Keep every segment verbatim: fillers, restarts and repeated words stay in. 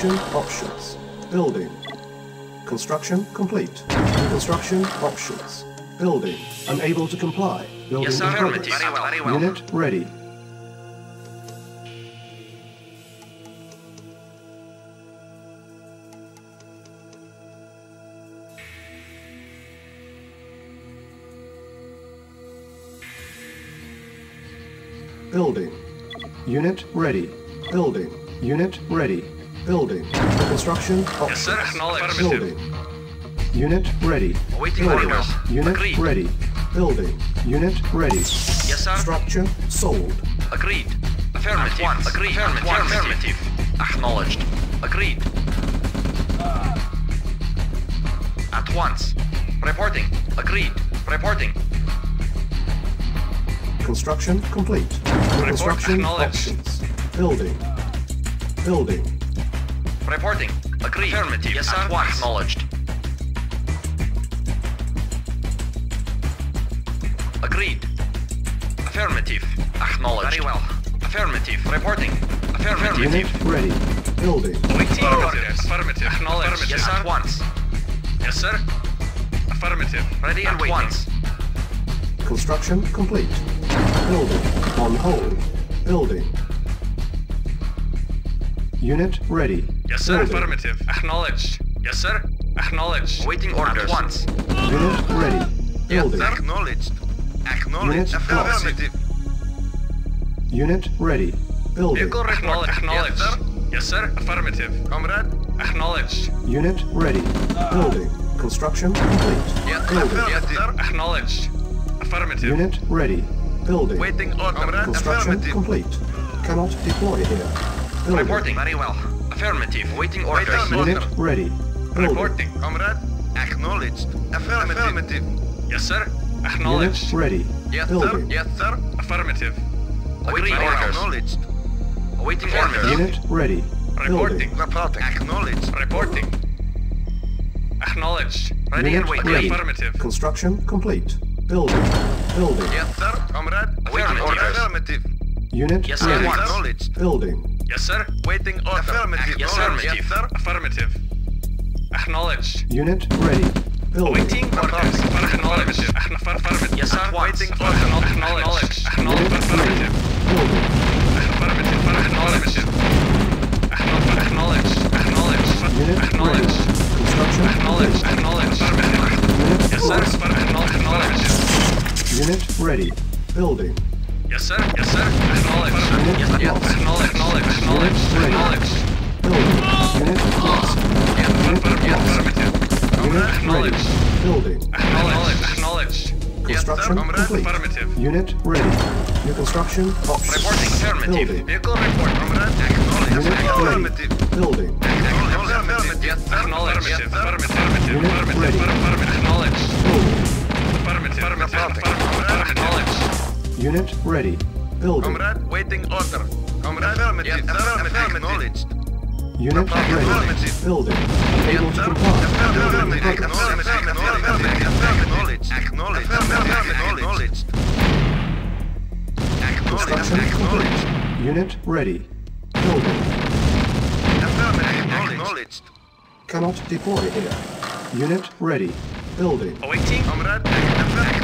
Construction options. Building. Construction complete. Construction options. Building. Unable to comply. Building yes, sir, ready. Very well, very well. Unit ready. Building. Unit ready. Building. Unit ready. Building. Construction options. Yes, sir. Building. Unit ready. Waiting orders. Unit Agreed. Ready. Building. Unit ready. Yes, sir. Structure sold. Agreed. Affirmative. Once. Agreed. Affirmative. Affirmative. Affirmative. Acknowledged. Agreed. Uh. At once. Reporting. Agreed. Reporting. Construction complete. Construction options. Building. Building. Reporting. Agreed. Affirmative. Yes, sir. At once. Acknowledged. Agreed. Affirmative. Acknowledged. Very well. Affirmative. Reporting. Affirmative. Unit ready. Building. Waiting orders. Affirmative. Acknowledged. Affirmative. Yes, sir. At once. Yes, sir. Affirmative. Ready and waiting. At once. Construction complete. Building. On hold. Building. Unit ready. Yes, sir. Building. Affirmative. Acknowledged. Yes, sir. Acknowledged. Waiting orders. At once. Unit ready. Building. Yes, acknowledged. Acknowledged. Unit affirmative. Lost. Unit ready. Building. Acknowledged. Acknowledged. Yes, sir. Yes, sir. Affirmative. Comrade. Acknowledged. Unit ready. Building. Construction complete. Yes, building. Yes, sir. Acknowledged. Affirmative. Unit ready. Building. Waiting order. Comrade. Construction complete. Cannot deploy here. Building. Reporting. Very well. Affirmative. Waiting orders. Waiting Unit order. Ready. Building. Reporting. Comrade. Acknowledged. Affirmative. Affirmative. Yes, sir. Acknowledged. Unit ready. Yes, building. Sir. Yes, sir. Affirmative. Waiting orders. Acknowledged. Waiting orders. Unit ready. Reporting. Reporting. Acknowledged. Reporting. Acknowledged. Ready Unit and waiting. Ready. Affirmative. Construction complete. Building. Building. Yes, sir. Comrade. Waiting orders. Affirmative. Unit yes, ready. Acknowledged. Building. Yes, sir. Waiting order. Affirmative. Yes, sir. Yes, sir. Affirmative. Acknowledged. Unit ready. Building. Waiting orders. Acknowledged. Affirmative. Yes, sir. Waiting orders. Acknowledged. Acknowledged. Affirmative. Building. Affirmative. Acknowledged. Acknowledged. Acknowledged. Acknowledged. Construction. Acknowledged. Acknowledged. Yes, sir. Acknowledged. Unit ready. Building. Yes, sir. Yes, sir. Acknowledge. Yes, sir. Yes, acknowledge. Acknowledge. Acknowledge. Acknowledge. Building. Unit lost. Yes, affirmative. Unit acknowledge. Building. Acknowledge. Acknowledge. Construction complete. Unit ready. New construction options. Reporting affirmative. Building. Vehicle report. Acknowledge. Affirmative. Building. Acknowledge. Affirmative. Affirmative. Unit ready. Acknowledge. Building. Affirmative. Affirmative. Unit ready. Building. Comrade, waiting order. Comrade, affirmative. Yes, affirmative. Acknowledged. Unit ready. Building. Able to comply. Affirmative. Acknowledged. Acknowledged. Acknowledged. Acknowledged. Construction complete. Unit ready. Building. Affirmative. Acknowledged. Cannot deploy here. Unit ready. Building. Awaiting. Comrade, acknowledged.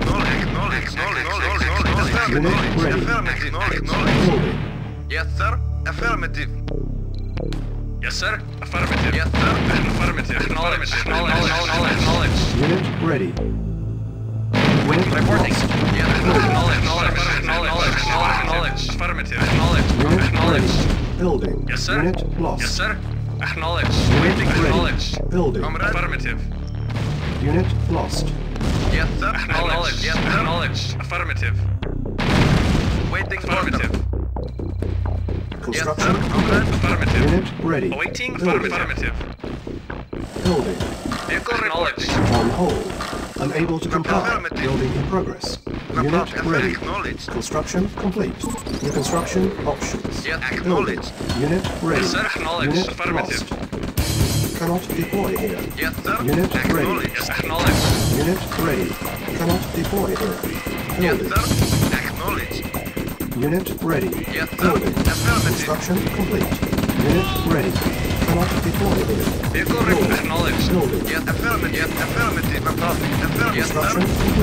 Acknowledged. Unit ready. Affirmative. Building. Yes, sir. Affirmative. Yes, sir. Affirmative. Yes, sir. Affirmative. Acknowledge. Acknowledge. Acknowledge. Unit ready. Waiting. Reporting. Yes, acknowledge. Acknowledge. Acknowledge. Acknowledge. Affirmative. Acknowledge. Acknowledge. Building. Yes, sir. Unit lost. Yes, sir. Acknowledge. Waiting. Acknowledge. Building. Affirmative. Unit lost. Yes, sir. Acknowledge. Yes, acknowledge. Affirmative. Waiting affirmative. Construction yes, complete. Affirmative. Unit ready. Awaiting building. Affirmative. Building. Vehicle acknowledged. On hold. Unable to comply. Building in progress. Unit ready. Construction complete. New construction options. Yes, acknowledged. Unit ready. Yes, sir. Acknowledged. Unit affirmative. Lost. Cannot deploy here. Yes, sir. Unit ready. Yes, acknowledged. Unit ready. Cannot deploy here. Building. Yes, sir. Acknowledged. Unit ready. Yes, sir. Building. Construction complete. Unit ready. Vehicle report acknowledged. Yes, affirmative. Yes, affirmative. Affirmative. Yes, affirmative.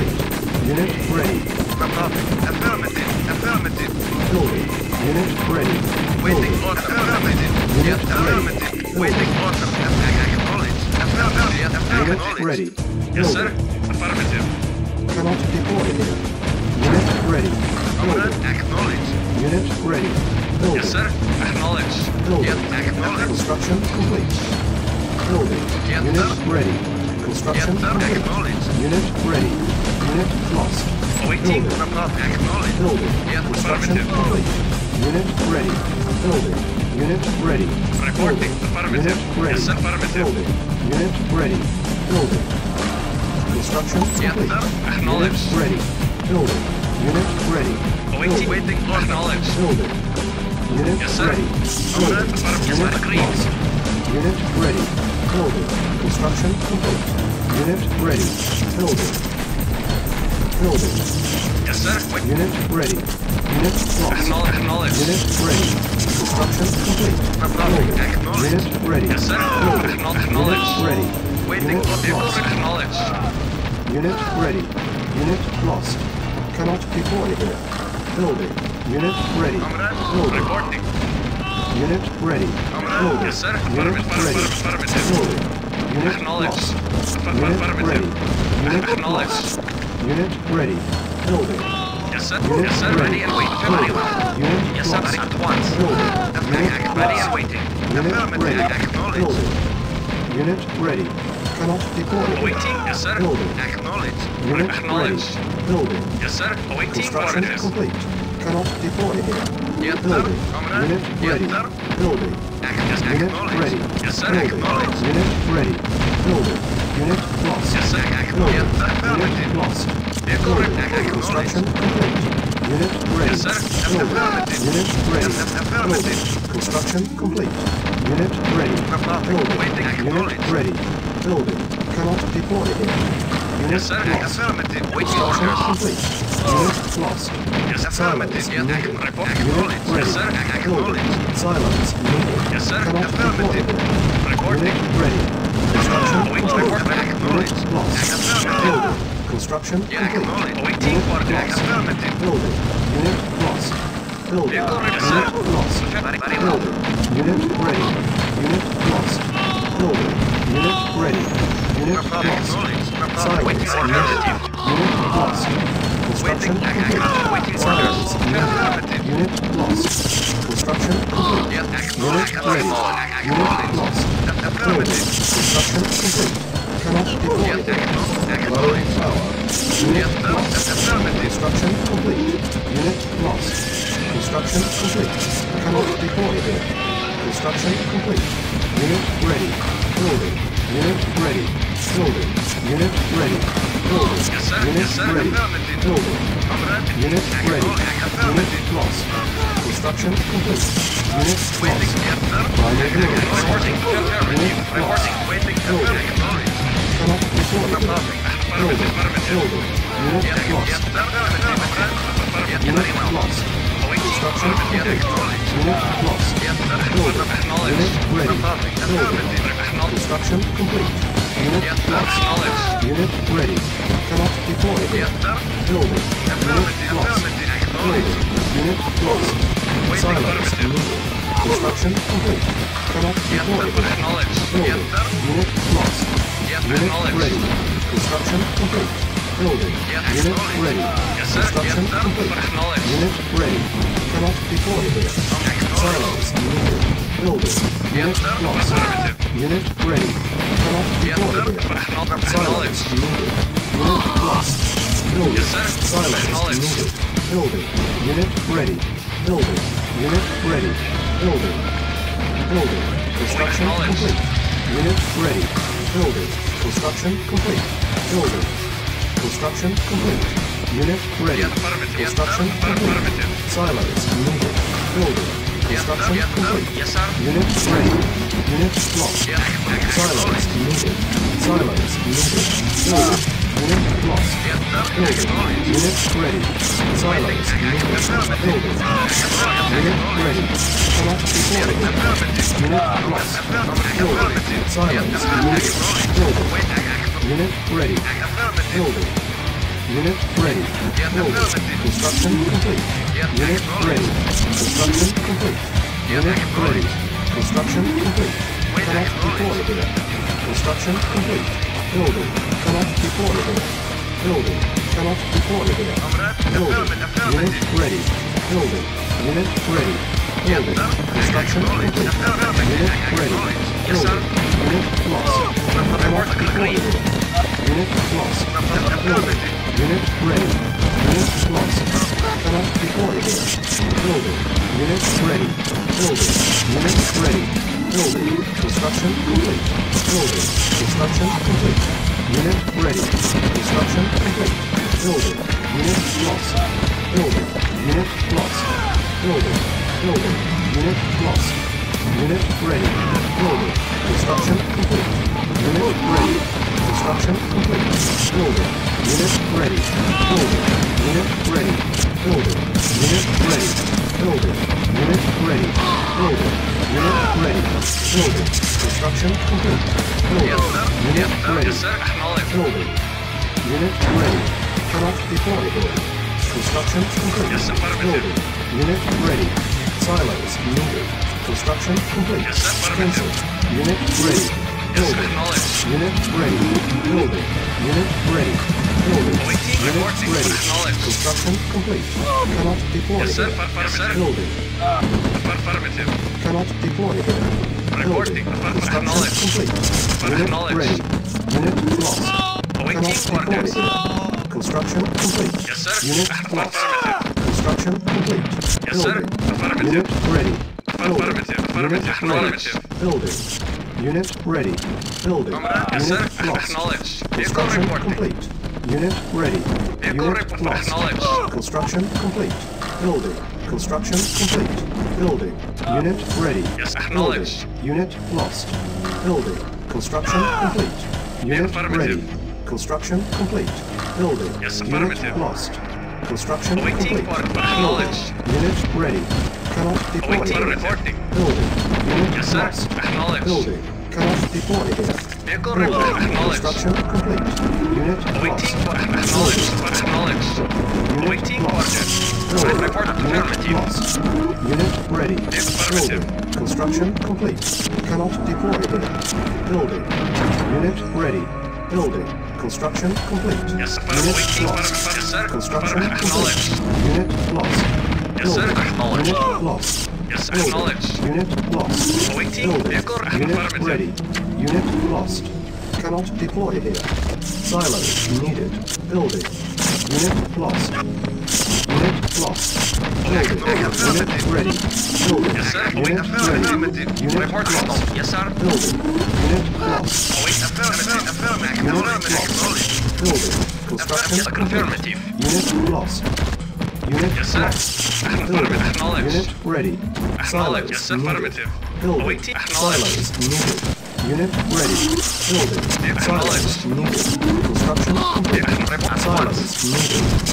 Unit ready. Affirmative. Affirmative. Unit ready. Waiting order. Affirmative. Yes, affirmative. Waiting order. Acknowledged. Affirmative. Unit ready. Yes, sir. Affirmative. Cannot deploy. Unit ready. Acknowledged. Unit ready. Yes, sir. Acknowledged. Yes, acknowledged. Construction complete. Building. Unit ready. Construction complete. Unit ready. Unit lost. Waiting. Acknowledged. Building. Construction complete. Unit ready. Building. Unit ready. Reporting. Affirmative. Yes, sir. Affirmative. Building. Unit ready. Building. Construction complete. Acknowledged. Unit ready. Building. Unit ready. Waiting. Waiting. Acknowledged. Building. Unit yes, ready. Building. Yes, unit lost. Unit ready. Building. Construction complete. Unit ready. Building. Building. Yes, sir. Wait. Unit ready. Unit lost. Acknowledge. Unit ready. Construction complete. Building. Unit ready. Yes, sir. Building. Unit ready. Waiting. Acknowledge. Unit ready. Unit lost. Cannot deploy here. Building. Unit ready. Building. Reporting. Unit ready. Building. Yes, sir. Unit ready. Building. Unit lost. Unit ready. Unit lost. Unit ready. Building. Yes, sir. Unit yes, sir. Ready and wait. Building. Unit yes, lost. At once. Building. Unit ready and waiting. Unit ready. Building. Unit ready. Cannot deploy. Waiting. Yes, sir. Building. Acknowledge. Unit ready. Building. Yes, sir. Waiting. Construction complete. Cannot deploy here. Yes, building. Unit ready. Building. Unit ready. Yes, sir. Building. Unit ready. Building. Unit lost. Yes, sir. Building. Unit lost. Building. Construction complete. Unit ready. Yes, sir. Building. Unit ready. Building. Construction complete. Unit ready. Building. Unit ready. Building. Cannot deploy here. Unit yes, sir. Lost. Affirmative. Waiting order. Complete. Unit lost. Yes, affirmative. Yes, needed. Report. Unit ready. Yes, sir. Acknowledged. Silence needed. Yes, sir. Cannot affirmative. Recording. Unit ready. Construction complete. Unit lost. Building. Construction complete. Waiting order. Affirmative. Building. Unit lost. Building. Yes, sir. Unit lost. Building. Unit ready. Unit lost. Building. Unit ready. Unit lost. Silence. Unit lost. Construction complete. Silence. Unit lost. Construction complete. Unit ready. Unit lost. Building. Construction complete. Cannot deploy. Low power. Unit lost. Construction complete. Unit lost. Construction complete. Cannot deploy. Construction complete. Unit ready. Building. Unit ready. Building. Unit ready. Building. Unit ready. Building. Unit ready. Unit lost. Construction complete. Unit lost. Unit reporting. Unit lost. Building. Cannot deploy. Building. Building. Unit lost. Unit lost. Construction complete. Unit lost. Building. Unit ready. Building. Construction complete. Unit lost. Unit ready. Cannot deploy. Building. Unit lost. Building. Unit lost. Silence. Construction complete. Cannot deploy. Building. Unit lost. Unit ready. Construction complete. Building. Unit ready. Construction complete. Unit ready. Cannot deploy. Silence. Building. Unit lost. Unit ready. Cannot deploy. Silence needed. Unit lost. Building. Silence needed. Building. Unit ready. Building. Unit ready. Building. Building. Construction complete. Unit ready. Building. Construction complete. Building. Construction complete. Unit ready. Construction complete. Silence needed. Building. Construction complete. Unit ready. Unit lost. Silence needed. Silence needed. Building. Unit lost. Building. Unit ready. Silos. Building. Unit ready. Collapse before it. Unit lost. Building. Silos. Unit. Building. Unit ready. Building. Unit ready. Building. Construction complete. Unit ready. Construction complete. Unit ready. Construction complete. Collapse before it. Construction complete. Building, collapse before it. Building, collapse before it. Building, unit ready. Building, unit ready. Building, construction complete. Unit ready. Building, unit lost. Collapse before it. Unit lost. Building, unit ready. Unit lost. Collapse before it. Building, unit ready. Building, unit ready. Building. Construction complete. Building. Construction complete. Unit ready. Construction complete. Building. Unit lost. Building. Unit lost. Building. Building. Unit lost. Unit ready. Building. Construction complete. Unit ready. Construction complete. Building. Unit ready. Building. Unit ready. Building. Unit ready. Building. Unit ready. Building. Unit ready. Building. Construction complete. Building. Unit ready. Building. Unit ready. Collapse before it. Construction complete. Building. Unit ready. Silos needed. Construction complete. Cancelled. Unit ready. Building. Unit ready. Building. Unit ready. Building. Unit ready. Construction complete. Collapse before it. Building. Cannot deploy it. Reporting. Construction complete. Unit ready. Unit lost. Cannot deploy it. Construction complete. Unit lost. Construction complete. Building. Unit ready. Building. Unit ready. Building. Unit ready. Building. Unit lost. Construction complete. Unit ready. Unit lost. Construction complete. Building. Construction complete. Building. Unit ready. Yes, acknowledged. Unit lost. Building. Construction complete. Unit ready. Construction complete. Building. Yes, affirmative. Unit lost. Construction complete. Acknowledged. Unit ready. Cannot deploy. Building. Unit lost. Building. Cannot deploy. Construction complete. Unit lost. Acknowledged. Unit lost. Building. Unit lost. Unit ready. Building. Construction complete. Cannot deploy it. Building. Unit ready. Building. Construction complete. Unit lost. Construction complete. Unit lost. Building. Unit lost. Building. Unit lost. Building. Unit ready. Unit lost. Cannot deploy here. Silos needed. Building. Unit lost. Unit lost. Building. Unit ready. Building. Unit ready. Unit lost. Building. Unit lost. Unit lost. Building. Construction complete. Unit lost. Unit lost. Building. Unit ready. Silos needed. Building. Silos needed. Unit ready. Building. Silos needed. Construction complete. Silos needed. Unit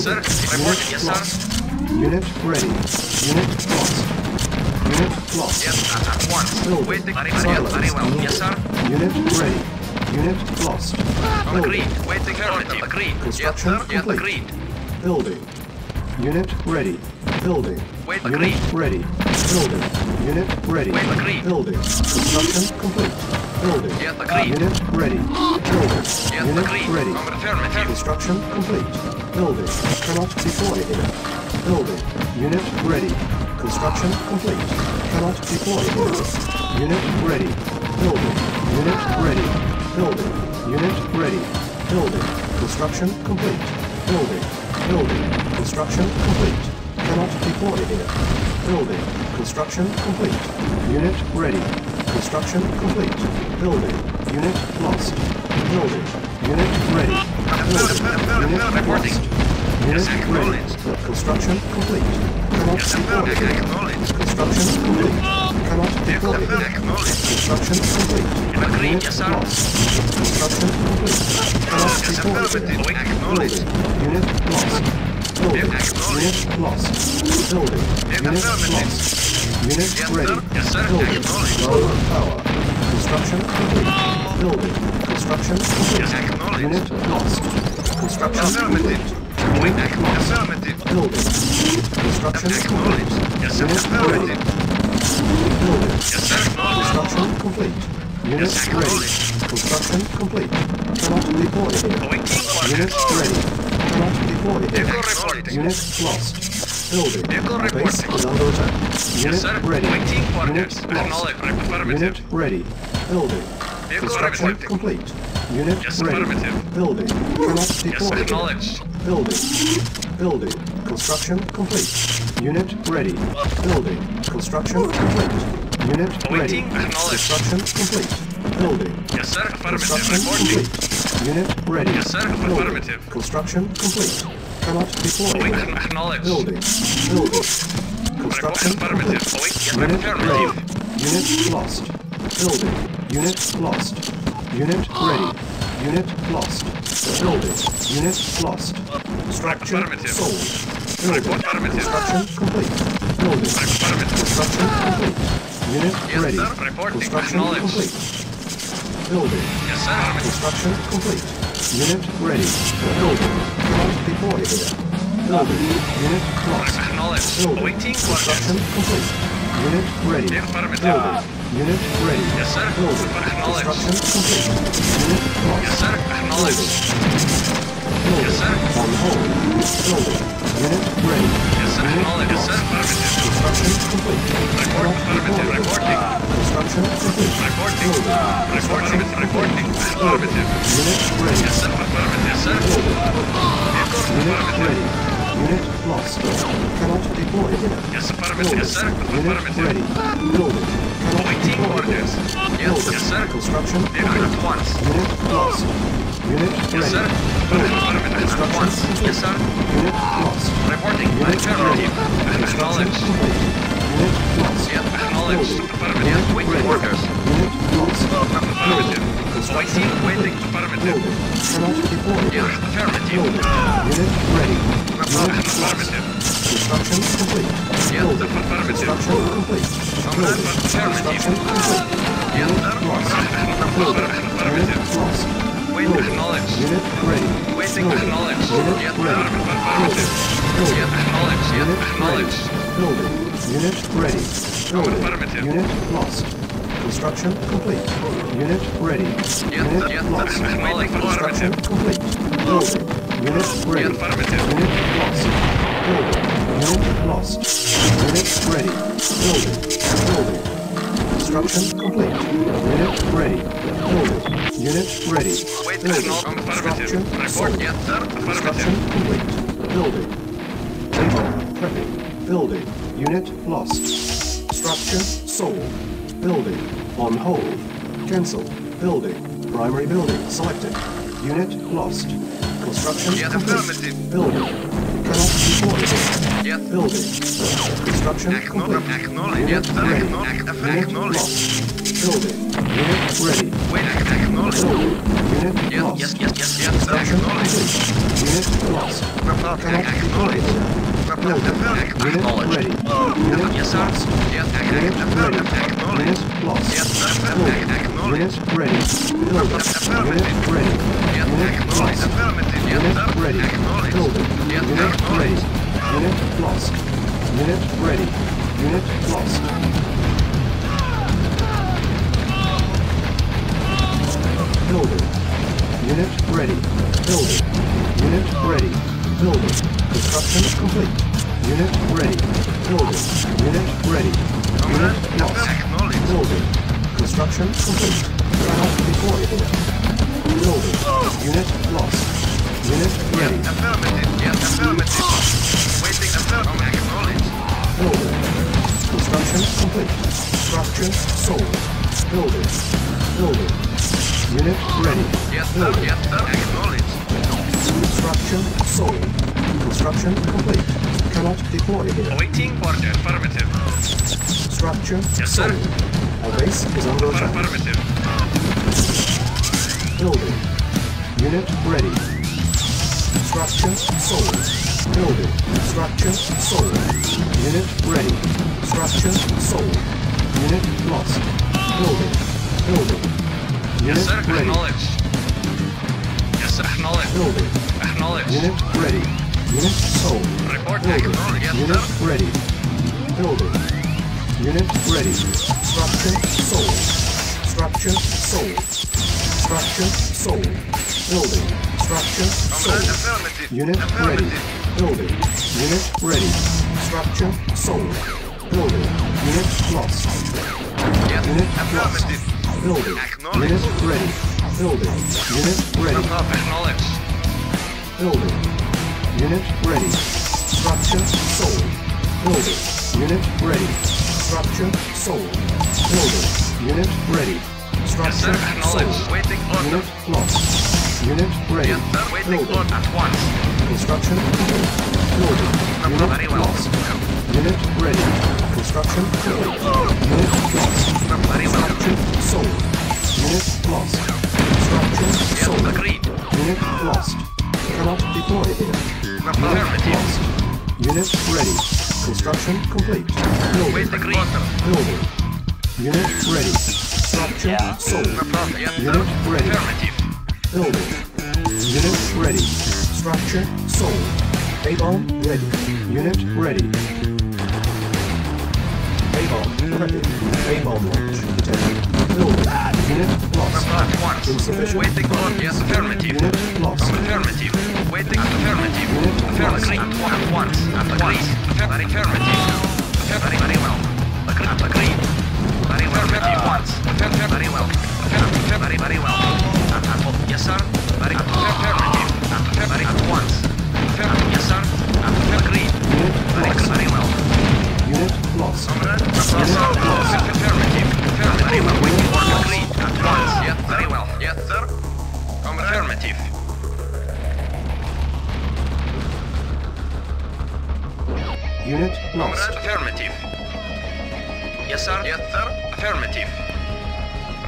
sir. Unit lost. Unit ready. Unit lost. Unit lost. Yes, at once. Building. Silos needed. Yes, sir. Unit ready. Unit lost. Agreed. Waiting for agreed. Construction complete. Building. Unit ready. Building. Unit ready. Building. Unit ready. Building. Construction complete. Building. Unit ready. Building. Unit ready. Construction complete. Building. Cannot deploy here. Building. Unit ready. Construction complete. Cannot deploy here. Unit ready. Building. Unit ready. Building. Unit ready. Building. Construction complete. Building. Building. Construction complete. Cannot deploy here. Building. Construction complete. Unit ready. Construction complete. Building. Unit lost. Building. Unit ready. Building. Unit lost. Unit ready. Construction complete. Cannot deploy here. Construction complete. Cannot deploy here. Construction complete. Unit lost. Construction complete. Building. Unit lost. Building. Unit lost. Building. Unit lost. Unit ready. Building. Lower power. Construction complete. Building. Construction complete. Unit lost. Construction complete. Unit lost. Building. Construction complete. Unit ready. Building. Construction complete. Unit ready. Construction complete. Cannot deploy here. Unit ready. Cannot deploy here. Unit lost. Building. Base is under attack. Unit ready. Unit lost. Unit ready. Building. Construction complete. Unit ready. Building. Cannot deploy here. Building. Building. Construction complete. Unit ready. Building. Construction complete. Unit ready. Construction complete. Building. Yes, sir. Construction complete. Unit ready. Yes, sir. Affirmative. Construction complete. Cannot deploy. Building. Building. Construction complete. Unit ready. Unit lost. Building. Unit lost. Unit ready. Unit lost. Building. Unit lost. Structure sold. Building. Construction complete. Building. Construction complete. Unit ready. Construction complete. Building. Yes, sir. Construction complete. Unit ready. Building. Cannot deploy here. Building. Unit lost. Building. Construction complete. Unit ready. Building. Unit ready. Yes, sir. Building. Construction complete. Unit lost. Yes, sir. Building. Building. On hold. Building. Unit ready. Yes, sir. Unit lost. Construction complete. Cannot deploy here. Construction complete. Building. Reporting. Reporting. Affirmative. Unit ready. Yes, sir. Yes, sir. Unit ready. Unit lost. Cannot deploy here. Yes, sir. Unit ready. Building. Cannot deploy here. Yes, sir. Construction complete. Unit lost. Unit ready. Building. Construction complete. Yes, sir. Unit lost. Reporting. Unit ready. Construction complete. Unit lost. Building. Unit ready. Unit Affirmative. Construction complete. Building. Cannot deploy. Building. Unit ready. Unit lost. Construction complete. Building. Construction complete. Building. Construction complete. Unit lost. Building. Unit lost. Building. Unit ready. Building. Unit ready. Building. Unit ready. Building. Unit ready. Building. Unit lost. Construction complete. Unit ready. Unit lost. Construction complete. Building. Unit ready. Unit lost. Building. Unit lost. Unit ready. Building. Building. Construction complete. Unit ready. Building. Unit ready. Building. Construction sold. Construction complete. Building. Table prepping. Building. Unit lost. Structure sold. Building. On hold. Cancel. Building. Primary building selected. Unit lost. Construction complete. Building. Cannot deploy here. Building. Construction complete. Unit ready. Unit lost. Building. Unit ready. Building. Unit lost. Construction complete. Unit lost. Cannot deploy here. Building. Unit ready. Unit lost. Unit ready. Unit lost. Building. Unit ready. Building. Unit ready. Unit lost. Unit ready. Building. Unit ready. Unit lost. Unit ready. Unit lost. Building. Unit ready. Building. Unit ready. Building. Construction complete. Unit ready. Building. Unit ready. Unit lost. Building. Construction complete. Cannot deploy here. Building. Unit lost. Unit ready. Yes, affirmative. Yes, affirmative. Waiting affirmative. I can roll it. Building. Construction complete. Structure sold. Building. Building. Unit ready. Yes, sir. Yes, sir. I can roll it. Structure sold. Construction complete. Cannot deploy here. Waiting order. Affirmative. Structure yes, sold. Sir. Our base is under attack. Affirmative. Building. Unit ready. Structure sold. Building. Structure sold. Unit ready. Structure sold. Unit lost. Building. Building. Unit yes, sir. Ready. Acknowledge. Yes, sir. Acknowledge. Building. Acknowledge. Unit ready. Unit sold. Report. Building. Yes, unit sir. Ready. Building. Unit ready. Structure sold. Structure sold. Structure sold. Building. Structure sold. Affirmative. Unit affirmative. Ready. Building. Unit ready. Structure sold. Building. Unit lost. Yes. Unit affirmative. Lost. Building. Unit ready. Building. Unit ready. Acknowledge. Building. Unit ready. Structure sold. Building. Unit ready. Structure sold. Building. Unit ready. Structure yes, sold. Waiting order. Unit lost. Unit ready. Yes, sir. Waiting order at once. Construction complete. Loading. Unit very well. Lost. Unit ready. Construction complete. Unit lost. Very well. Structure sold. Unit lost. Structure yes, sold. Agreed. Unit lost. Cannot deploy here. Unit lost. Unit ready. Construction complete. Loading. Loading. Unit ready. Structure yeah. Sold. Yes, unit ready. Building. Unit ready. Structure sold. A-bomb ready. Unit ready. A-bomb ready. A-bomb launch detected. Building. Unit lost. Insufficient. Waiting on yes, affirmative. Unit lost. Affirmative. Waiting affirmative. Unit lost. At once. At once. Affirmative. Very well. Agreed. Very well, affirmative. Very well. Affirmative. Very, very well. Yes, sir. Very affirmative. Very at once. Yes, sir. Agreed. Very well. Unit lost. Affirmative. Very well. Waiting for agreed. At once. Yes, very well. Yes, sir. Affirmative. Unit lost. Affirmative. Yes, sir. Yes, sir. Affirmative.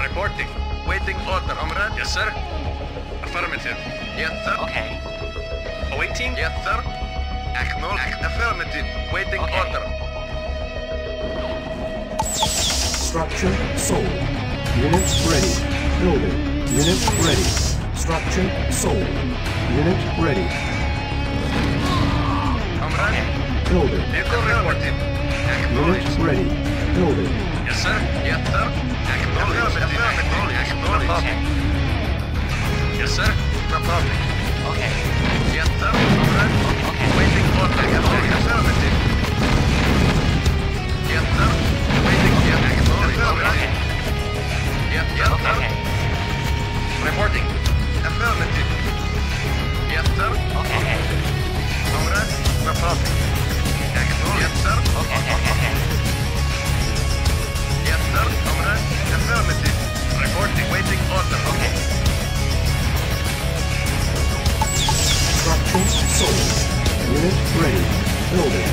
Reporting. Waiting order, comrade. Yes, sir. Affirmative. Yes, sir. Okay. Awaiting. Yes, sir. Acknowledge. Affirmative. Waiting okay. Order. Structure sold. Unit ready. Building. Unit ready. Structure sold. Unit ready. Comrade. Okay. Building. Affirmative. Unit ready. Building. Yes, sir. Yes, sir. Acknowledge. Acknowledge. Acknowledge. Yes, sir. Republic. Okay. Yes, sir. Alright. Okay. Waiting for acknowledge. Affirmative. Yes, sir. Waiting for acknowledge. Affirmative. Yes, yes, sir. Reporting. Affirmative. Yes, sir. Okay. Alright. Republic. Acknowledge. Yes, sir. Okay. Yes, sir. Comrade. Affirmative. Reporting. Waiting order. Okay. Structure sold. Unit ready. Building.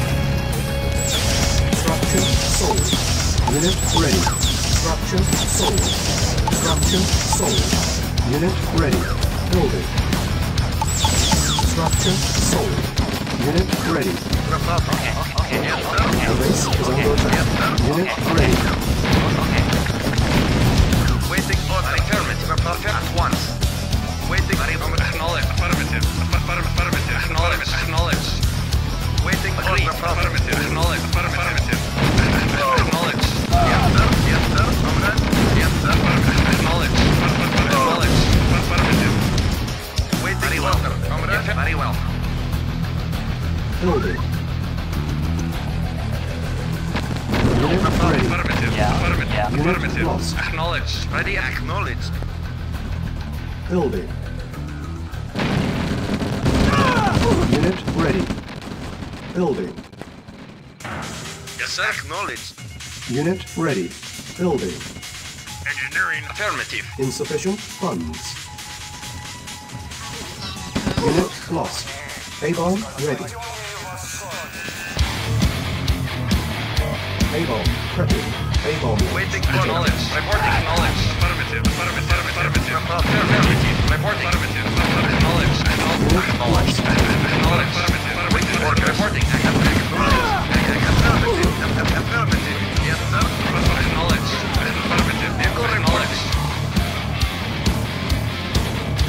Structure sold. Unit ready. Structure sold. Structure sold. Unit ready. Building. Structure sold. Unit ready. Okay. Okay. Yes, sir. The base is under attack. Unit ready. Okay. Waiting order. Affirmative. Affirmative. At once. Waiting. Acknowledge. Affirmative. Affirmative. Acknowledge. Acknowledge. Waiting order. Affirmative. Acknowledge. Affirmative. Acknowledge. Yes, sir. Yes, sir. Comrade. Yes, sir. Acknowledge. Acknowledge. Affirmative. Waiting order. Comrade. Very well. Building. Unit ready. Affirmative. Yeah. Affirmative. Yeah. Affirmative. Lost. Acknowledge. Ready. Acknowledge. Building. Unit ready. Building. Yes, acknowledged. Unit ready. Building. Engineering affirmative. Insufficient funds. Unit lost. Avon ready. Avon prepping. Avon waiting for knowledge. Reporting knowledge. Affirmative. Affirmative. Affirmative. Reporting. Affirmative. Knowledge. Knowledge. Knowledge. Waiting for reporting. Affirmative. Affirmative. Yes, sir. Knowledge. Affirmative. Knowledge.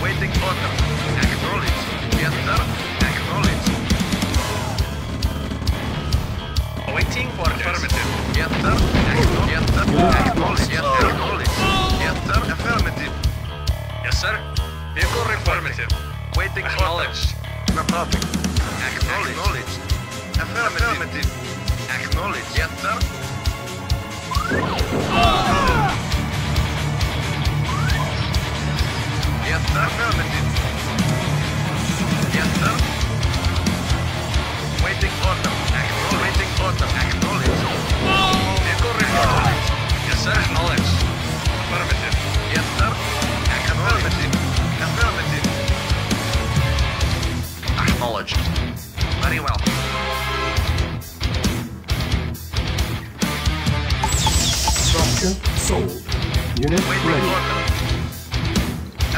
Waiting order. Acknowledge. Yes, sir. Waiting for affirmative. Yes, sir. Yes, sir. Acknowledge. Yes, sir. Acknowledge. Yes, sir. Affirmative. Yes, sir. Vehicle affirmative. Waiting for knowledge. Reporting. Acknowledge. Affirmative. Acknowledge. Yes, sir. Yes, sir. Affirmative. Yes, sir. Waiting order. Waiting order. Acknowledge. Vehicle report. Yes, sir. Acknowledge. Affirmative. Yes, sir. Affirmative. Affirmative. Acknowledge. Very well. Structure sold. Unit waiting ready. Order.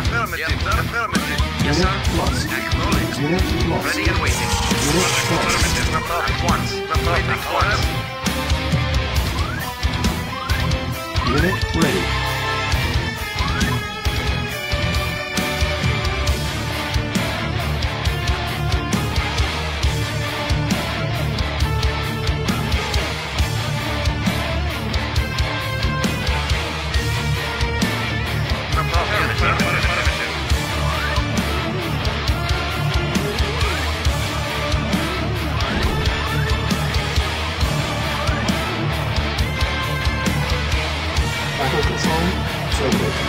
Affirmative. Yes, sir. Affirmative. Yes, sir. Lost. Acknowledge. Unit lost. Ready and waiting. Unit affirmative. Reporting once. Reporting once. Unit ready. Battle control, so good.